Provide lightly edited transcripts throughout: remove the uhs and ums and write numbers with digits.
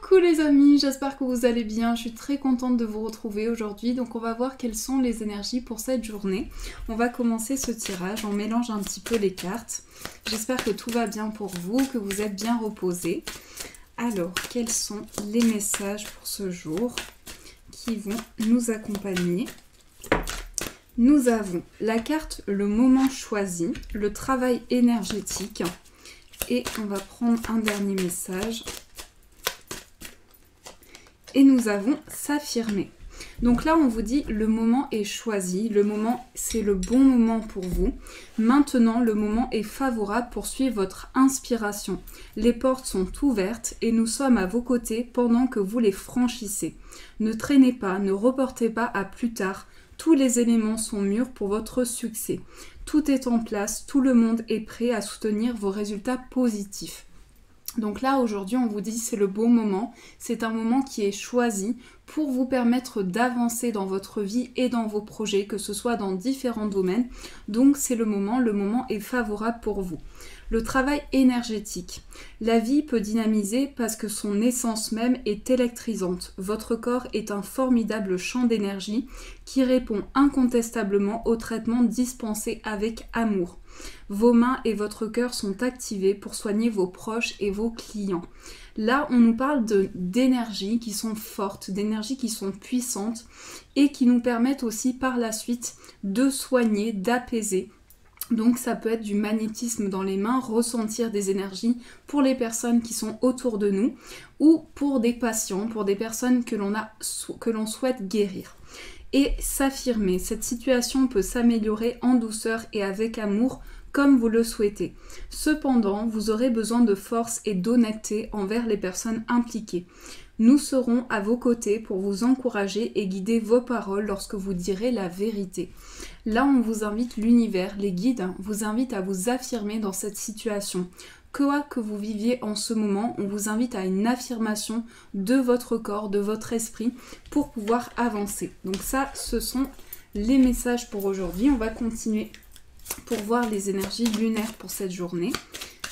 Coucou les amis, j'espère que vous allez bien, je suis très contente de vous retrouver aujourd'hui. Donc on va voir quelles sont les énergies pour cette journée. On va commencer ce tirage, on mélange un petit peu les cartes. J'espère que tout va bien pour vous, que vous êtes bien reposés. Alors, quels sont les messages pour ce jour qui vont nous accompagner? Nous avons la carte le moment choisi, le travail énergétique. Et on va prendre un dernier message. Et nous avons s'affirmer. Donc là, on vous dit le moment est choisi. Le moment, c'est le bon moment pour vous. Maintenant, le moment est favorable pour suivre votre inspiration. Les portes sont ouvertes et nous sommes à vos côtés pendant que vous les franchissez. Ne traînez pas, ne reportez pas à plus tard. Tous les éléments sont mûrs pour votre succès. Tout est en place, tout le monde est prêt à soutenir vos résultats positifs. Donc là, aujourd'hui, on vous dit c'est le bon moment, c'est un moment qui est choisi pour vous permettre d'avancer dans votre vie et dans vos projets, que ce soit dans différents domaines. Donc c'est le moment est favorable pour vous. Le travail énergétique. La vie peut dynamiser parce que son essence même est électrisante. Votre corps est un formidable champ d'énergie qui répond incontestablement aux traitements dispensés avec amour. Vos mains et votre cœur sont activés pour soigner vos proches et vos clients. Là, on nous parle d'énergies qui sont fortes, d'énergies qui sont puissantes et qui nous permettent aussi par la suite de soigner, d'apaiser. Donc ça peut être du magnétisme dans les mains, ressentir des énergies pour les personnes qui sont autour de nous ou pour des patients, pour des personnes que l'on souhaite guérir. Et s'affirmer. Cette situation peut s'améliorer en douceur et avec amour comme vous le souhaitez. Cependant, vous aurez besoin de force et d'honnêteté envers les personnes impliquées. Nous serons à vos côtés pour vous encourager et guider vos paroles lorsque vous direz la vérité. Là, on vous invite, l'univers, les guides, vous invitent à vous affirmer dans cette situation. Quoi que vous viviez en ce moment, on vous invite à une affirmation de votre corps, de votre esprit pour pouvoir avancer. Donc ça, ce sont les messages pour aujourd'hui. On va continuer pour voir les énergies lunaires pour cette journée.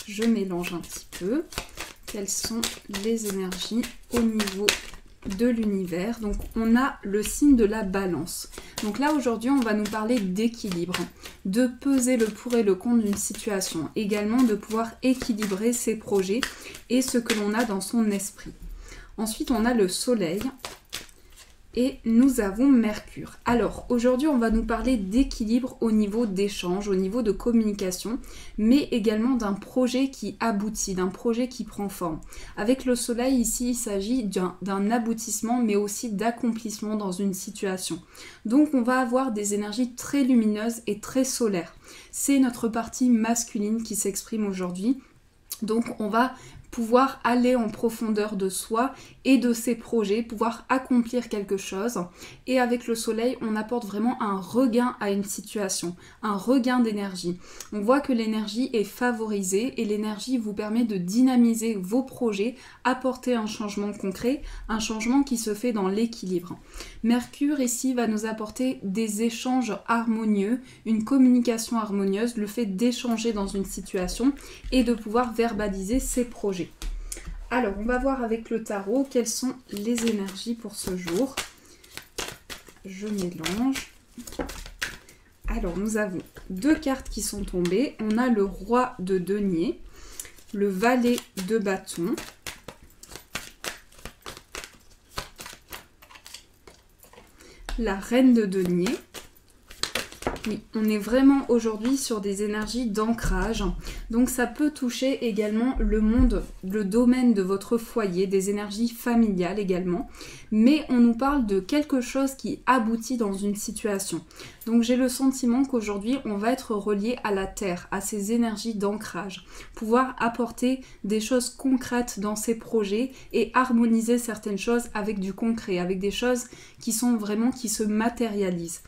Je mélange un petit peu. Quelles sont les énergies au niveau de l'univers? Donc on a le signe de la balance. Donc là aujourd'hui on va nous parler d'équilibre, de peser le pour et le contre d'une situation, également de pouvoir équilibrer ses projets et ce que l'on a dans son esprit. Ensuite on a le soleil et nous avons Mercure. Alors aujourd'hui on va nous parler d'équilibre au niveau d'échange, au niveau de communication, mais également d'un projet qui aboutit, d'un projet qui prend forme. Avec le soleil ici il s'agit d'un aboutissement mais aussi d'accomplissement dans une situation. Donc on va avoir des énergies très lumineuses et très solaires. C'est notre partie masculine qui s'exprime aujourd'hui. Donc on va pouvoir aller en profondeur de soi et de ses projets, pouvoir accomplir quelque chose. Et avec le soleil, on apporte vraiment un regain à une situation, un regain d'énergie. On voit que l'énergie est favorisée et l'énergie vous permet de dynamiser vos projets, apporter un changement concret, un changement qui se fait dans l'équilibre. Mercure ici va nous apporter des échanges harmonieux, une communication harmonieuse, le fait d'échanger dans une situation et de pouvoir verbaliser ses projets. Alors, on va voir avec le tarot quelles sont les énergies pour ce jour. Je mélange. Alors, nous avons deux cartes qui sont tombées. On a le roi de denier, le valet de bâton. La reine de denier. Oui, on est vraiment aujourd'hui sur des énergies d'ancrage, donc ça peut toucher également le monde, le domaine de votre foyer, des énergies familiales également, mais on nous parle de quelque chose qui aboutit dans une situation. Donc j'ai le sentiment qu'aujourd'hui on va être relié à la terre, à ces énergies d'ancrage, pouvoir apporter des choses concrètes dans ces projets et harmoniser certaines choses avec du concret, avec des choses qui sont vraiment, qui se matérialisent.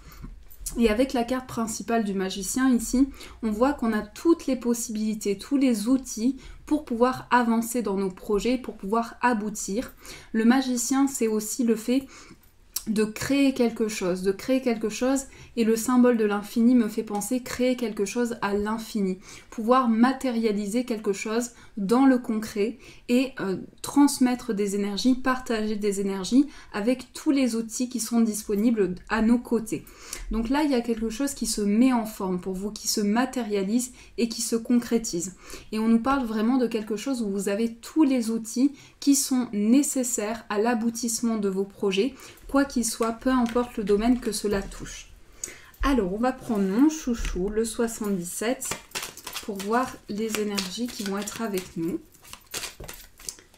Et avec la carte principale du magicien ici, on voit qu'on a toutes les possibilités, tous les outils pour pouvoir avancer dans nos projets, pour pouvoir aboutir. Le magicien, c'est aussi le fait de créer quelque chose, et le symbole de l'infini me fait penser créer quelque chose à l'infini, pouvoir matérialiser quelque chose dans le concret et transmettre des énergies, partager des énergies avec tous les outils qui sont disponibles à nos côtés. Donc là, il y a quelque chose qui se met en forme pour vous, qui se matérialise et qui se concrétise. Et on nous parle vraiment de quelque chose où vous avez tous les outils qui sont nécessaires à l'aboutissement de vos projets, quoi qu'il soit, peu importe le domaine que cela touche. Alors, on va prendre mon chouchou, le 77, pour voir les énergies qui vont être avec nous.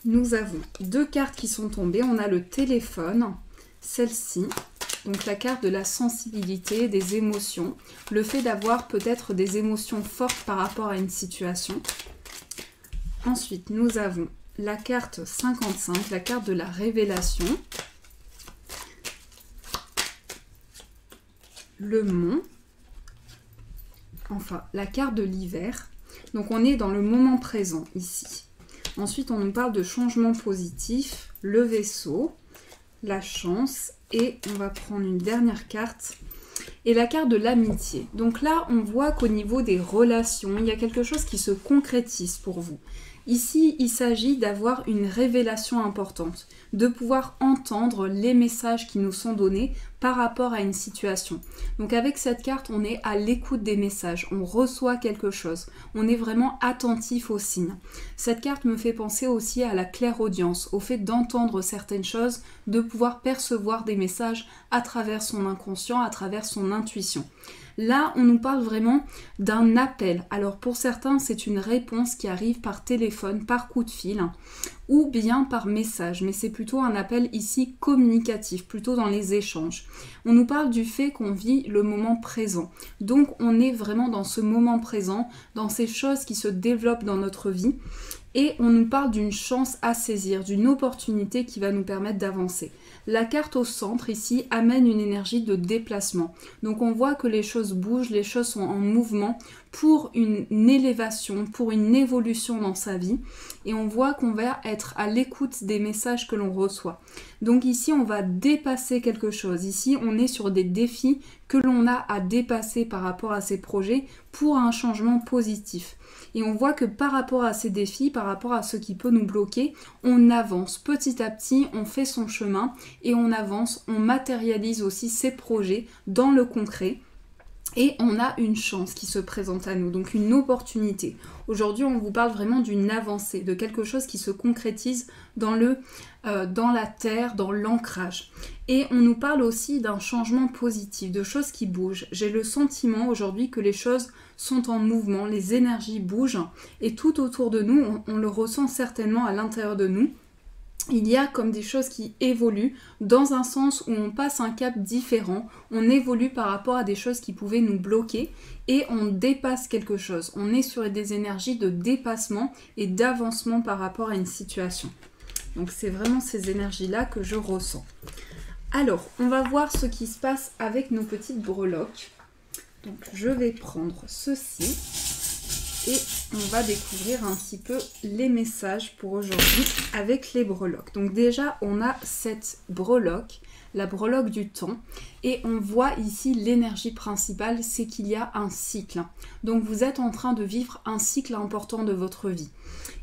Nous avons deux cartes qui sont tombées. On a le téléphone, celle-ci, donc la carte de la sensibilité, des émotions, le fait d'avoir peut-être des émotions fortes par rapport à une situation. Ensuite, nous avons la carte 55, la carte de la révélation. Le mont, enfin la carte de l'hiver. Donc on est dans le moment présent ici. Ensuite on nous parle de changement positif, le vaisseau, la chance et on va prendre une dernière carte et la carte de l'amitié. Donc là on voit qu'au niveau des relations, il y a quelque chose qui se concrétise pour vous. Ici, il s'agit d'avoir une révélation importante, de pouvoir entendre les messages qui nous sont donnés par rapport à une situation. Donc avec cette carte, on est à l'écoute des messages, on reçoit quelque chose, on est vraiment attentif aux signes. Cette carte me fait penser aussi à la clairaudience, au fait d'entendre certaines choses, de pouvoir percevoir des messages à travers son inconscient, à travers son intuition. Là, on nous parle vraiment d'un appel. Alors pour certains, c'est une réponse qui arrive par téléphone, par coup de fil ou bien par message. Mais c'est plutôt un appel ici communicatif, plutôt dans les échanges. On nous parle du fait qu'on vit le moment présent. Donc on est vraiment dans ce moment présent, dans ces choses qui se développent dans notre vie. Et on nous parle d'une chance à saisir, d'une opportunité qui va nous permettre d'avancer. La carte au centre ici amène une énergie de déplacement. Donc on voit que les choses bougent, les choses sont en mouvement pour une élévation, pour une évolution dans sa vie. Et on voit qu'on va être à l'écoute des messages que l'on reçoit. Donc ici on va dépasser quelque chose. Ici on est sur des défis que l'on a à dépasser par rapport à ces projets pour un changement positif. Et on voit que par rapport à ces défis, par rapport à ce qui peut nous bloquer, on avance petit à petit, on fait son chemin et on avance, on matérialise aussi ces projets dans le concret. Et on a une chance qui se présente à nous, donc une opportunité. Aujourd'hui, on vous parle vraiment d'une avancée, de quelque chose qui se concrétise dans la terre, dans l'ancrage. Et on nous parle aussi d'un changement positif, de choses qui bougent. J'ai le sentiment aujourd'hui que les choses sont en mouvement, les énergies bougent. Et tout autour de nous, on le ressent certainement à l'intérieur de nous. Il y a comme des choses qui évoluent dans un sens où on passe un cap différent, on évolue par rapport à des choses qui pouvaient nous bloquer et on dépasse quelque chose. On est sur des énergies de dépassement et d'avancement par rapport à une situation. Donc c'est vraiment ces énergies-là que je ressens. Alors, on va voir ce qui se passe avec nos petites breloques. Donc je vais prendre ceci et on va découvrir un petit peu les messages pour aujourd'hui avec les breloques. Donc déjà, on a cette breloque, la breloque du temps, et on voit ici l'énergie principale, c'est qu'il y a un cycle. Donc vous êtes en train de vivre un cycle important de votre vie.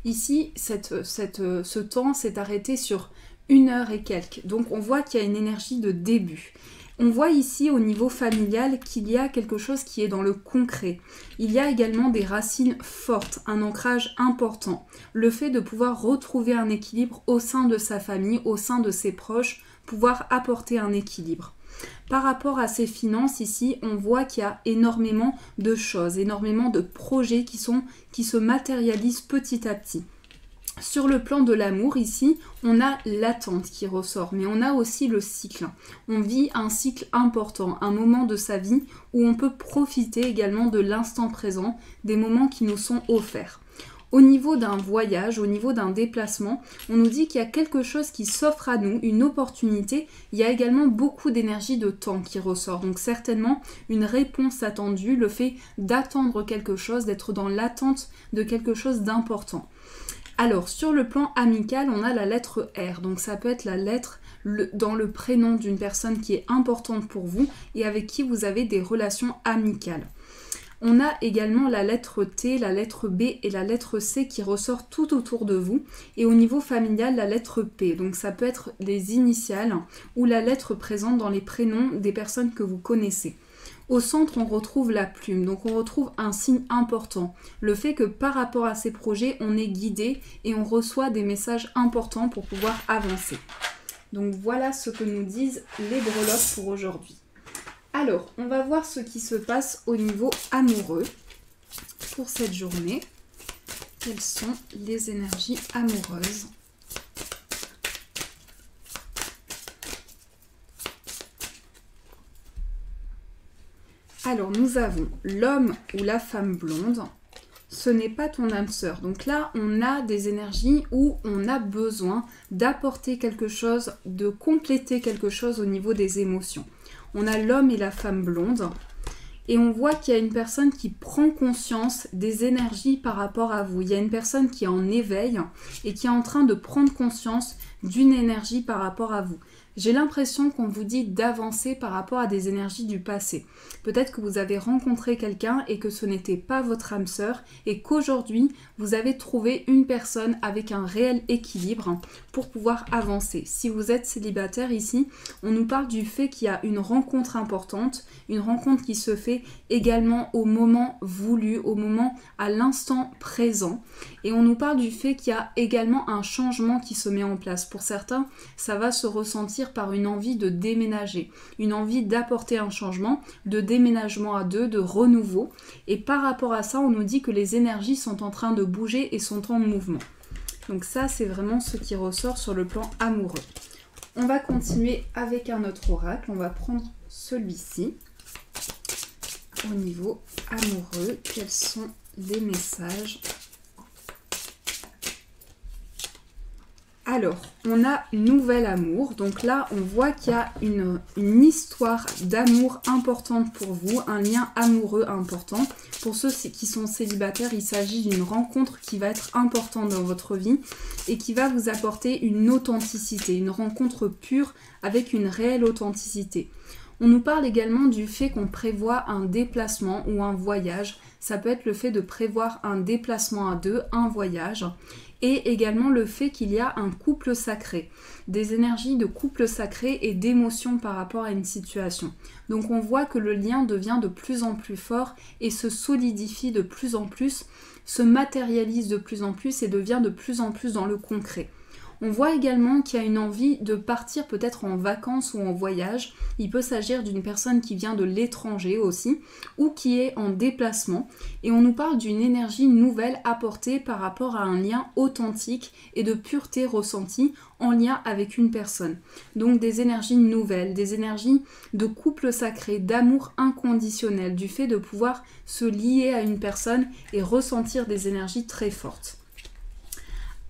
Ici, ce temps s'est arrêté sur une heure et quelques. Donc on voit qu'il y a une énergie de début. On voit ici au niveau familial qu'il y a quelque chose qui est dans le concret. Il y a également des racines fortes, un ancrage important. Le fait de pouvoir retrouver un équilibre au sein de sa famille, au sein de ses proches, pouvoir apporter un équilibre. Par rapport à ses finances, ici, on voit qu'il y a énormément de choses, énormément de projets qui se matérialisent petit à petit. Sur le plan de l'amour, ici, on a l'attente qui ressort, mais on a aussi le cycle. On vit un cycle important, un moment de sa vie où on peut profiter également de l'instant présent, des moments qui nous sont offerts. Au niveau d'un voyage, au niveau d'un déplacement, on nous dit qu'il y a quelque chose qui s'offre à nous, une opportunité. Il y a également beaucoup d'énergie de temps qui ressort. Donc certainement une réponse attendue, le fait d'attendre quelque chose, d'être dans l'attente de quelque chose d'important. Alors, sur le plan amical, on a la lettre R, donc ça peut être la lettre dans le prénom d'une personne qui est importante pour vous et avec qui vous avez des relations amicales. On a également la lettre T, la lettre B et la lettre C qui ressortent tout autour de vous. Et au niveau familial, la lettre P. Donc ça peut être les initiales ou la lettre présente dans les prénoms des personnes que vous connaissez. Au centre, on retrouve la plume, donc on retrouve un signe important. Le fait que par rapport à ces projets, on est guidé et on reçoit des messages importants pour pouvoir avancer. Donc voilà ce que nous disent les breloques pour aujourd'hui. Alors, on va voir ce qui se passe au niveau amoureux pour cette journée. Quelles sont les énergies amoureuses ? Alors, nous avons l'homme ou la femme blonde, ce n'est pas ton âme sœur. Donc là, on a des énergies où on a besoin d'apporter quelque chose, de compléter quelque chose au niveau des émotions. On a l'homme et la femme blonde et on voit qu'il y a une personne qui prend conscience des énergies par rapport à vous. Il y a une personne qui est en éveil et qui est en train de prendre conscience d'une énergie par rapport à vous. J'ai l'impression qu'on vous dit d'avancer par rapport à des énergies du passé. Peut-être que vous avez rencontré quelqu'un et que ce n'était pas votre âme sœur et qu'aujourd'hui, vous avez trouvé une personne avec un réel équilibre pour pouvoir avancer. Si vous êtes célibataire ici, on nous parle du fait qu'il y a une rencontre importante, une rencontre qui se fait également au moment voulu, au moment, à l'instant présent. Et on nous parle du fait qu'il y a également un changement qui se met en place. Pour certains, ça va se ressentir par une envie de déménager, une envie d'apporter un changement, de déménagement à deux, de renouveau. Et par rapport à ça, on nous dit que les énergies sont en train de bouger et sont en mouvement. Donc ça, c'est vraiment ce qui ressort sur le plan amoureux. On va continuer avec un autre oracle. On va prendre celui-ci. Au niveau amoureux, quels sont les messages ? Alors, on a nouvel amour, donc là on voit qu'il y a une histoire d'amour importante pour vous, un lien amoureux important. Pour ceux qui sont célibataires, il s'agit d'une rencontre qui va être importante dans votre vie et qui va vous apporter une authenticité, une rencontre pure avec une réelle authenticité. On nous parle également du fait qu'on prévoit un déplacement ou un voyage. Ça peut être le fait de prévoir un déplacement à deux, un voyage. Et également le fait qu'il y a un couple sacré, des énergies de couple sacré et d'émotion par rapport à une situation. Donc on voit que le lien devient de plus en plus fort et se solidifie de plus en plus, se matérialise de plus en plus et devient de plus en plus dans le concret. On voit également qu'il y a une envie de partir peut-être en vacances ou en voyage. Il peut s'agir d'une personne qui vient de l'étranger aussi ou qui est en déplacement. Et on nous parle d'une énergie nouvelle apportée par rapport à un lien authentique et de pureté ressentie en lien avec une personne. Donc des énergies nouvelles, des énergies de couple sacré, d'amour inconditionnel, du fait de pouvoir se lier à une personne et ressentir des énergies très fortes.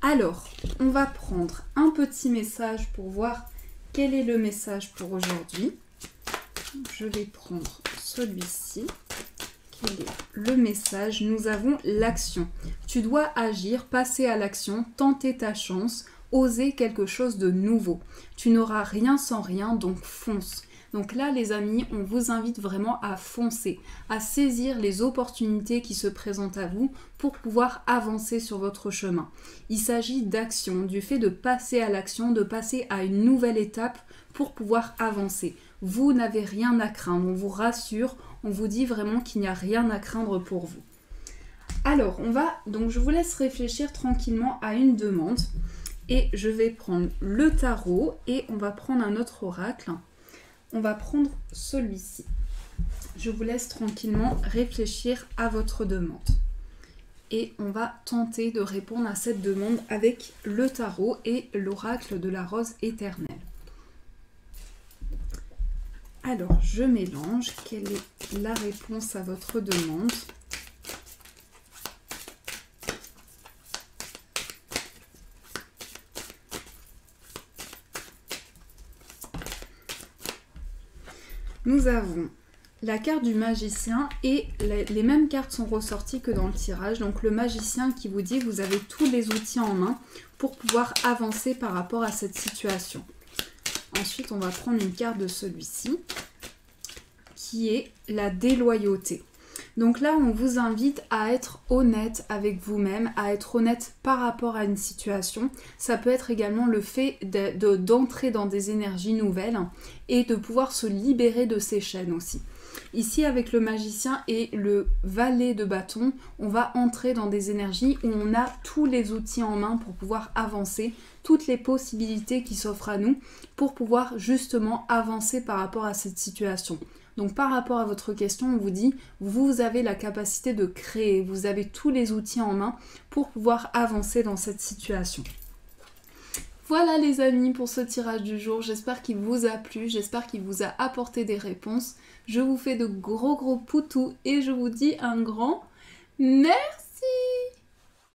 Alors, on va prendre un petit message pour voir quel est le message pour aujourd'hui. Je vais prendre celui-ci. Quel est le message? Nous avons l'action. Tu dois agir, passer à l'action, tenter ta chance, oser quelque chose de nouveau. Tu n'auras rien sans rien, donc fonce. Donc là, les amis, on vous invite vraiment à foncer, à saisir les opportunités qui se présentent à vous pour pouvoir avancer sur votre chemin. Il s'agit d'action, du fait de passer à l'action, de passer à une nouvelle étape pour pouvoir avancer. Vous n'avez rien à craindre, on vous rassure, on vous dit vraiment qu'il n'y a rien à craindre pour vous. Alors, on va, donc je vous laisse réfléchir tranquillement à une demande et je vais prendre le tarot et on va prendre un autre oracle. On va prendre celui-ci. Je vous laisse tranquillement réfléchir à votre demande. Et on va tenter de répondre à cette demande avec le tarot et l'oracle de la rose éternelle. Alors, je mélange. Quelle est la réponse à votre demande ? Nous avons la carte du magicien et les mêmes cartes sont ressorties que dans le tirage. Donc le magicien qui vous dit que vous avez tous les outils en main pour pouvoir avancer par rapport à cette situation. Ensuite, on va prendre une carte de celui-ci qui est la déloyauté. Donc là, on vous invite à être honnête avec vous-même, à être honnête par rapport à une situation. Ça peut être également le fait d'entrer dans des énergies nouvelles et de pouvoir se libérer de ces chaînes aussi. Ici, avec le magicien et le valet de bâton, on va entrer dans des énergies où on a tous les outils en main pour pouvoir avancer, toutes les possibilités qui s'offrent à nous pour pouvoir justement avancer par rapport à cette situation. Donc par rapport à votre question, on vous dit, vous avez la capacité de créer, vous avez tous les outils en main pour pouvoir avancer dans cette situation. Voilà les amis pour ce tirage du jour, j'espère qu'il vous a plu, j'espère qu'il vous a apporté des réponses. Je vous fais de gros poutous et je vous dis un grand merci!